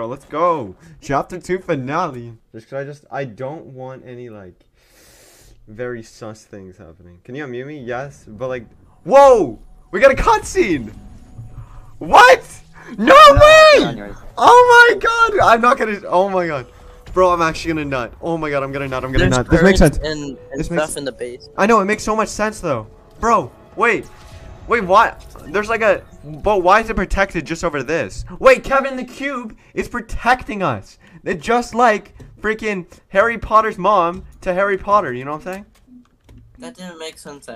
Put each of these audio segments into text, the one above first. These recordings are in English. bro. Let's go. Chapter 2 finale. I don't want any like very sus things happening. Can you unmute me? Yes, but like, whoa, we got a cutscene. What? No, way! Oh my god! I'm not gonna. Oh my god, bro! I'm actually gonna nut. Oh my god, I'm gonna nut. I'm gonna nut. This makes sense. And stuff in the base. I know it makes so much sense though, bro. Wait, what? There's like a. But why is it protected just over this? Wait, Kevin, the cube is protecting us. It's just like freaking Harry Potter's mom to Harry Potter. You know what I'm saying? That didn't make sense.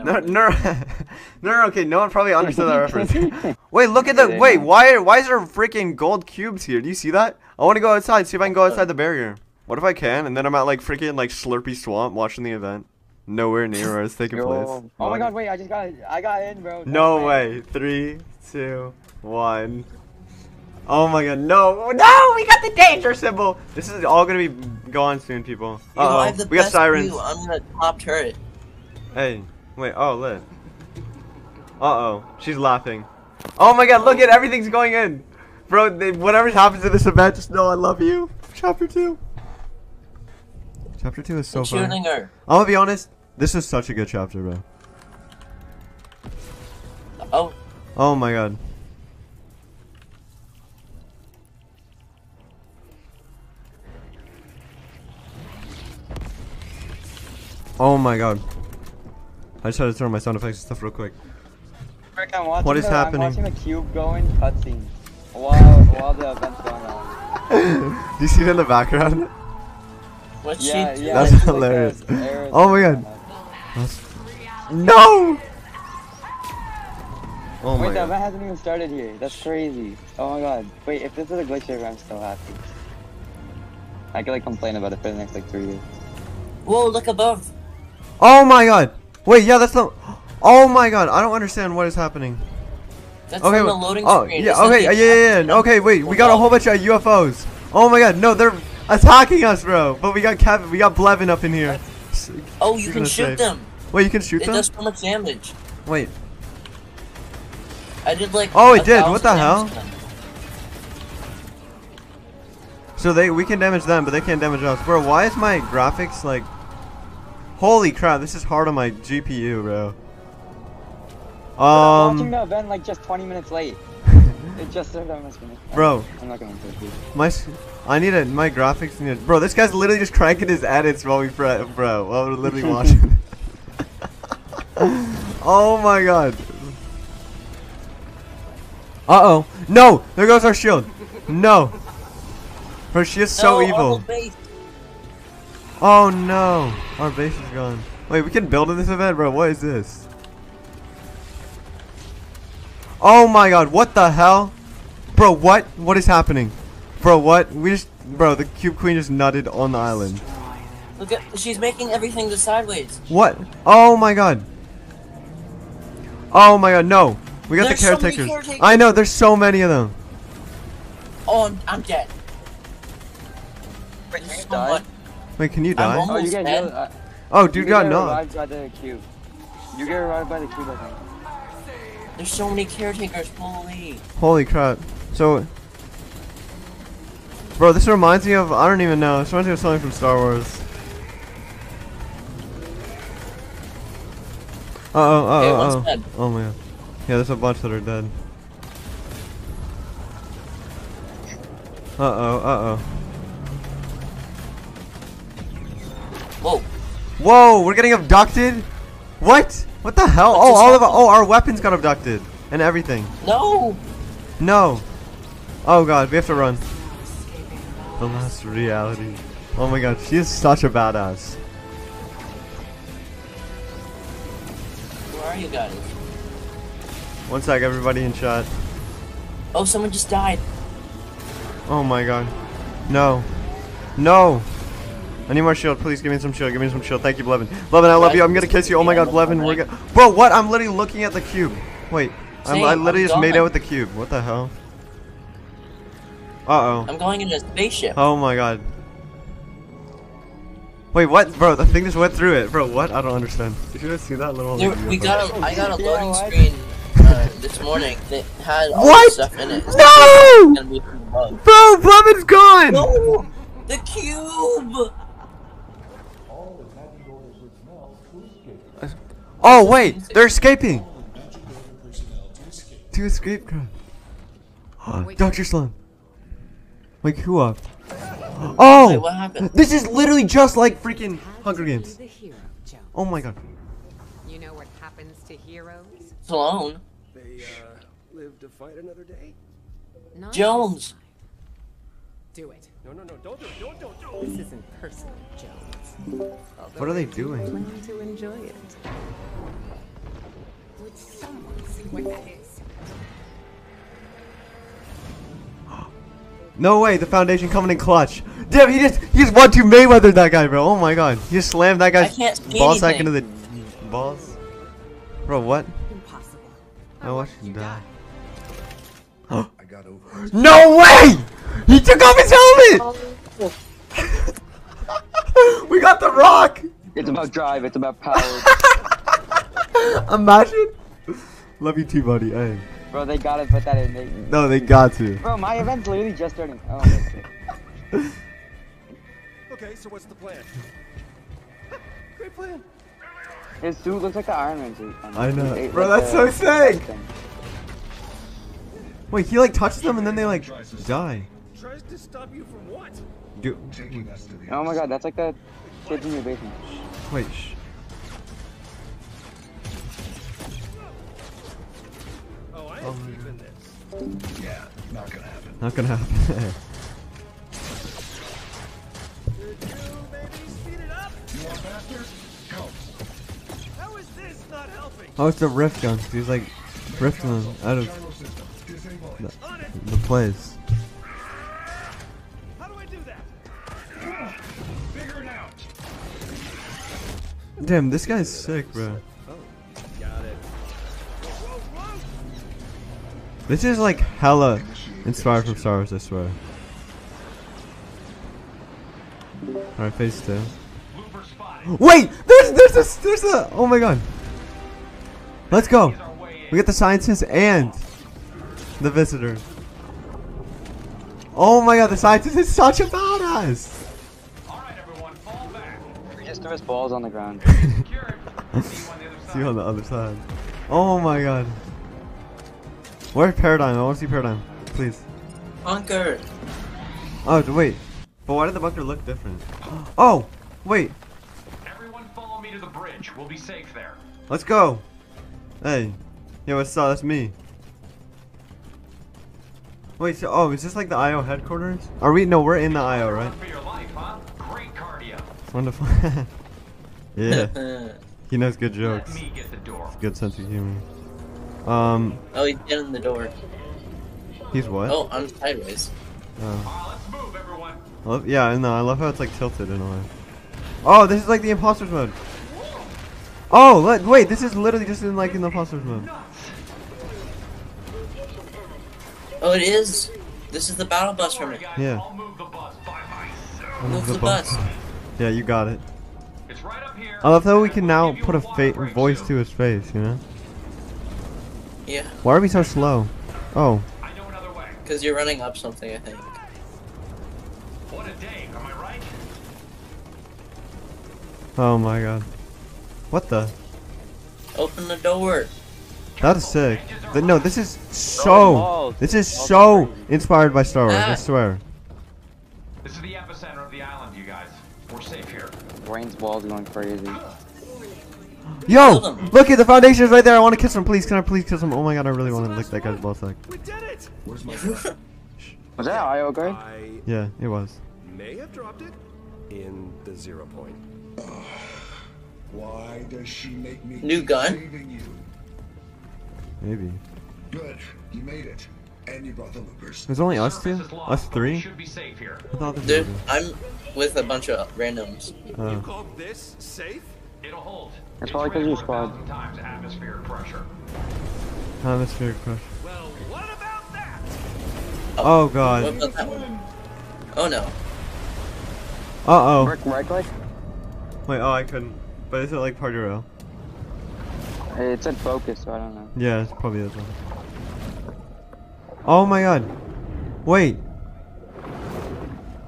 Okay, no one probably understood that reference. Wait, look at the. Wait, why is there freaking gold cubes here? Do you see that? I want to go outside. See if I can go outside the barrier. What if I can? And then I'm at like freaking like Slurpy Swamp watching the event. Nowhere near where it's taking place. Oh my god, wait, I got in, bro. No way. 3, 2, 1. Oh my god, no. No, we got the danger symbol. This is all gonna be gone soon, people. Uh-oh, we got sirens. I'm the top turret. Hey, wait, oh, lit. Uh-oh, she's laughing. Oh my god, look at everything's going in. Bro, whatever happens to this event, just know I love you. Chapter 2. Chapter 2 is so fun. I'm gonna be honest, this is such a good chapter, bro. Oh. Oh my god. Oh my god. I just had to turn on my sound effects and stuff real quick. What is happening? I'm watching the cube go in cutscene while the event's going on. Do you see that in the background? Yeah, that's hilarious. Like oh my god. No! Oh my god. Wait, that event hasn't even started here. That's crazy. Oh my god. Wait, if this is a glitch here, I'm so happy. I could like complain about it for the next like 3 years. Whoa, look above. Oh my god. Wait, yeah, that's not. Oh my god. I don't understand what is happening. That's okay, on the loading screen. Yeah, okay, yeah. Okay, wait. We got a whole bunch of UFOs. Oh my god. No, they're attacking us, bro. But we got Kevin, we got Blevin up in here. Oh, you can shoot them. Wait, you can shoot them? It does so much damage. Wait. I did like. Oh, it did. What the hell? So we can damage them, but they can't damage us. Bro, why is my graphics like? Holy crap! This is hard on my GPU, bro. I'm watching the event like just 20 minutes late. It just served on my screen. Bro, I'm not gonna do it. My graphics need it. Bro, this guy's literally just cranking his edits while we while we're literally watching. Oh my god. Uh-oh. No! There goes our shield. No. Bro, she is so evil. Oh no. Our base is gone. Wait, we can build in this event, bro. What is this? Oh my god, what the hell? Bro, what? What is happening? Bro, what? Bro, the cube queen just nutted on the island. Look at, she's making everything just sideways. What? Oh my god. Oh my god, no. We got the caretakers. I know, there's so many of them. Oh, I'm dead. Wait, can you die? Wait, can you die? Oh, you get healed. Oh, dude got knocked. You get revived by the cube. You get revived by the cube, I think. There's so many caretakers, holy crap. So, bro, this reminds me of, I don't even know, this reminds me of something from Star Wars. Oh my god. Yeah, there's a bunch that are dead. Whoa. Whoa, we're getting abducted? What? What the hell? Oh, all of our weapons got abducted and everything. No. No. Oh god, we have to run. The Last Reality. Oh my god, she is such a badass. Where are you guys? One sec, everybody in chat. Oh, someone just died. Oh my god. No. No. I need more shield. Please give me some shield. Give me some shield. Thank you, Blevin. Blevin, I love you. I'm gonna kiss you. Oh my god, Blevin. We're gonna. Bro, what? I'm literally looking at the cube. Wait. I literally just made out with the cube. What the hell? Uh oh. I'm going in a spaceship. Oh my god. Wait, what? Bro, the thing just went through it. Bro, what? I don't understand. Did you guys see that little. Dude, I got a loading screen this morning that had all this stuff in it. No! Bro, Blevin's gone! No! The cube! Oh, wait! They're escaping! To escape crime. Dr. Sloan. Wake who up? Oh! Wait, what happened? This is literally just like freaking Hunger Games. Oh my god. You know what happens to heroes? Sloan. They live to fight another day. Jones. Do it. No, don't. This isn't personal, Jones. What are they doing? Planning to enjoy it. Would someone see what that is? No way, the Foundation coming in clutch. Damn, he just won to Mayweather that guy, bro. Oh my god. He just slammed that guy's ball sack into the balls. Bro, what? Impossible. I watched him die. I got over. No way! He took off his helmet! We got the Rock! It's about drive, it's about power. Imagine. Love you too, buddy. Hey. Bro, they gotta put that in. No, they got to. Bro, my event's literally just starting. Oh, okay. Okay, so what's the plan? Great plan. His suit looks like the Iron Man suit. I know. Bro, that's so sick. Wait, he like touches them and then they like die. Tries to stop you from what? Dude. Oh my god, that's like the kids in your basement. Wait. Oh, yeah, not gonna happen. Not gonna happen. Did you maybe speed it up? You want faster? Go. How is this not helping? Oh, it's the rift gun. He's like rifting them out of the place. How do I do that? Figure it out. Damn, this guy's sick, bro. This is like hella inspired from Star Wars, I swear. Alright, phase two. Wait! There's a oh my god. Let's go! We get the scientist and the visitor. Oh my god, the scientist is such a badass! Alright everyone, fall back. We just threw his balls on the ground. See you on the other side. Oh my god. Where's Paradigm? I want to see Paradigm. Please. Bunker! Oh, wait. But why did the bunker look different? Oh! Wait! Everyone follow me to the bridge. We'll be safe there. Let's go! Hey. Yo, what's up? That's me. Wait, so, oh, is this like the IO headquarters? Are we? No, we're in the IO, right? For your life, huh? Great cardio. Wonderful. Yeah. He knows good jokes. Let me get the door. Good sense of humor. Oh, he's down the door. He's what? Oh, I'm sideways. Oh. Let's move, everyone. Yeah, I know. I love how it's like tilted in a way. Oh, this is like the imposter's mode. Oh, wait. This is literally just in like in the imposter's mode. Oh, it is. This is the battle bus from it. Yeah. I'll move the bus by myself. Move the bus. Yeah, you got it. It's right up here. I love how we can now put a voice to his face. You know. Yeah. Why are we so slow? Oh. I know another way. Because you're running up something, I think. What a day, am I right? Oh my god. What the? Open the door. That is sick. No, this is so. This is so inspired by Star Wars. I swear. This is the epicenter of the island, you guys. We're safe here. Brain's balls going crazy. Yo! Look at the Foundation is right there. I want to kiss him, please. Can I please kiss him? Oh my god, I really want to lick that guy's ballsack. We did it. Where's my phone? Was that IO guy? Yeah, it was. May have dropped it in the 0 point. Why does she make me new gun? You? Maybe. Good, you made it, and you brought the loopers. There's only us two, us three. Should be safe here. Dude, I'm with a bunch of randoms. You call this safe? It'll hold. That's probably because you spawned. Atmospheric pressure. Atmospheric pressure. Well, what about that? Oh god. What about that one? Oh no. Uh oh. Right click? Wait, oh, I couldn't. But is it like party rail? It said focus, so I don't know. Yeah, it's probably this one. Oh my god. Wait.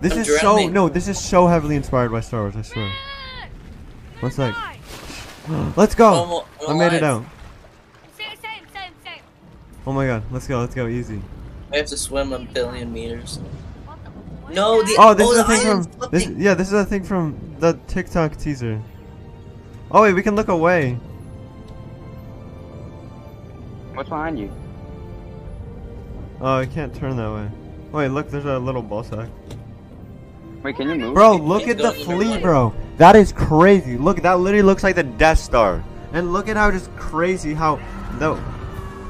This I'm is drowning. So no. This is so heavily inspired by Star Wars. I swear. What's like? Let's go. I'm I made it out. Same. Oh my god. Let's go. Let's go. Easy. I have to swim 1 billion meters. No. The, oh, this is the thing from. This, yeah, this is the thing from the TikTok teaser. Oh wait, we can look away. What's behind you? Oh, I can't turn that way. Wait, look, there's a little ball sack. Wait, can you move? Bro, look at the flea, bro. That is crazy. Look, that literally looks like the Death Star. And look at how just crazy how the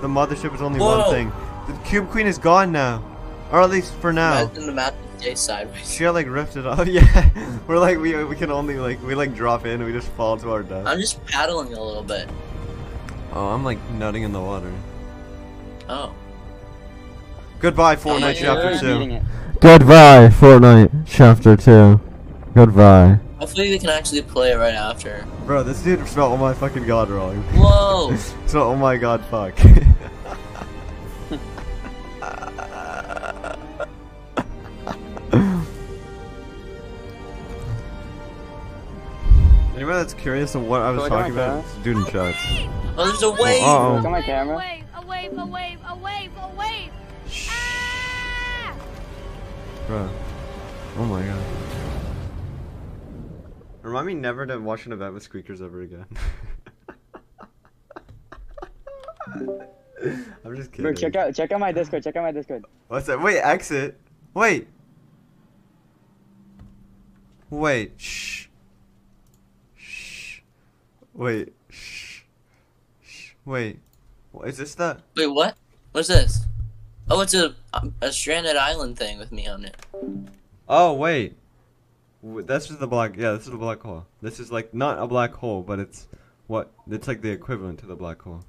mothership is only one thing. The Cube Queen is gone now, or at least for now. Imagine the map is sideways. She got like ripped it off. Yeah, we're like we can only like we like drop in and we just fall to our death. I'm just paddling a little bit. Oh, I'm like nutting in the water. Oh. Goodbye, Fortnite Chapter 2. Goodbye, Fortnite Chapter 2. Goodbye. Hopefully we can actually play it right after. Bro, this dude spelled oh my fucking god wrong. Whoa! So oh my god fuck. Anybody that's curious of what I was talking about, student shots. Oh, there's a wave! Oh, look at my camera. A wave! Ah! Bro. Oh my god. Remind me never to watch an event with squeakers ever again. I'm just kidding. Bro, check out my Discord, What's that? Wait, exit. Wait. Wait. What is this that? Wait, what? What's this? Oh, it's a stranded island thing with me on it. Oh, wait. That's just the black. Yeah, this is the black hole. This is like not a black hole, but it's what? It's like the equivalent to the black hole.